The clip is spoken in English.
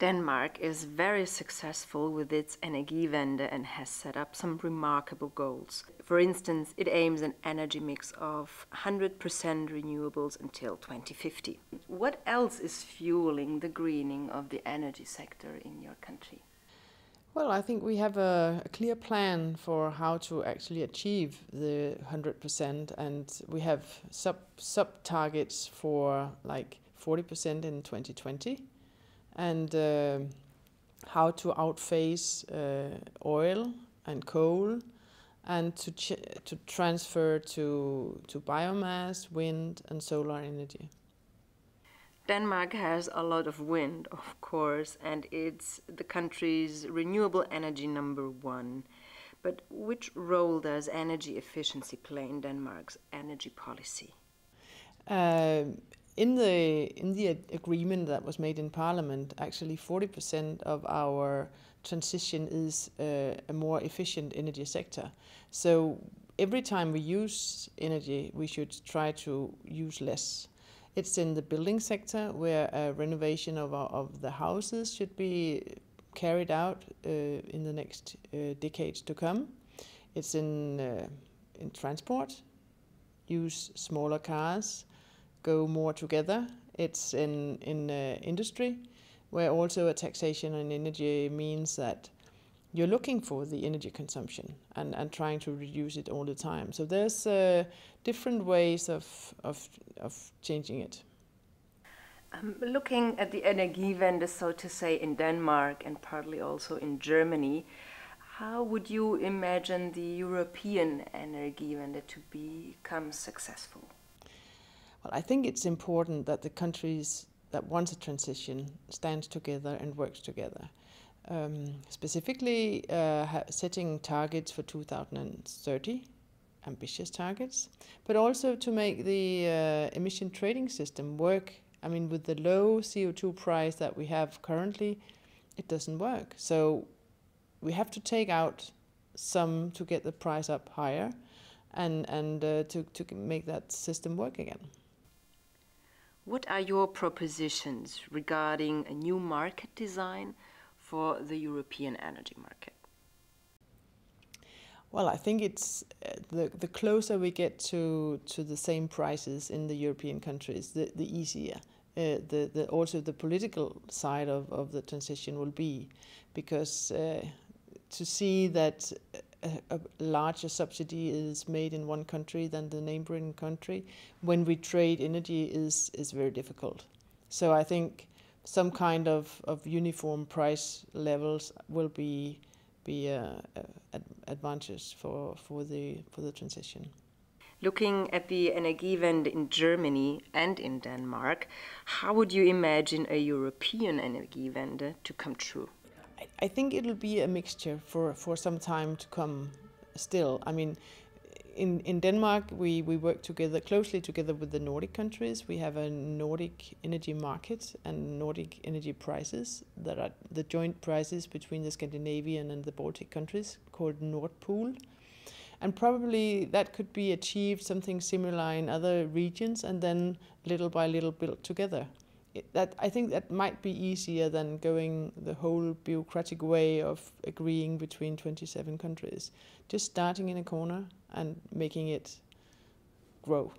Denmark is very successful with its Energiewende and has set up some remarkable goals. For instance, it aims an energy mix of 100% renewables until 2050. What else is fueling the greening of the energy sector in your country? Well, I think we have a clear plan for how to actually achieve the 100%, and we have sub-targets for like 40% in 2020. And how to outphase oil and coal, and to transfer to biomass, wind and solar energy. Denmark has a lot of wind, of course, and it's the country's renewable energy #1. But which role does energy efficiency play in Denmark's energy policy? In the agreement that was made in Parliament, actually 40% of our transition is a more efficient energy sector. So every time we use energy, we should try to use less. It's in the building sector where a renovation of the houses should be carried out in the next decades to come. It's in transport, use smaller cars, go more together. It's in industry, where also a taxation on energy means that you're looking for the energy consumption and trying to reduce it all the time. So there's different ways of changing it. Looking at the Energiewende, so to say, in Denmark and partly also in Germany, how would you imagine the European Energiewende to become successful? Well, I think it's important that the countries that want a transition stand together and work together. Specifically setting targets for 2030, ambitious targets, but also to make the emission trading system work. I mean, with the low CO2 price that we have currently, it doesn't work. So we have to take out some to get the price up higher and to make that system work again. What are your propositions regarding a new market design for the European energy market? Well, I think it's the closer we get to the same prices in the European countries, the easier. Also the political side of the transition will be, because to see that a larger subsidy is made in one country than the neighboring country when we trade energy is very difficult. So I think some kind of uniform price levels will be an advantage for the transition. Looking at the Energiewende in Germany and in Denmark, how would you imagine a European Energiewende to come true? I think it'll be a mixture for some time to come still. I mean, in Denmark, we work closely together with the Nordic countries. We have a Nordic energy market and Nordic energy prices that are the joint prices between the Scandinavian and the Baltic countries, called Nordpool. And probably that could be achieved something similar in other regions, and then little by little built together. I think that might be easier than going the whole bureaucratic way of agreeing between 27 countries. Just starting in a corner and making it grow.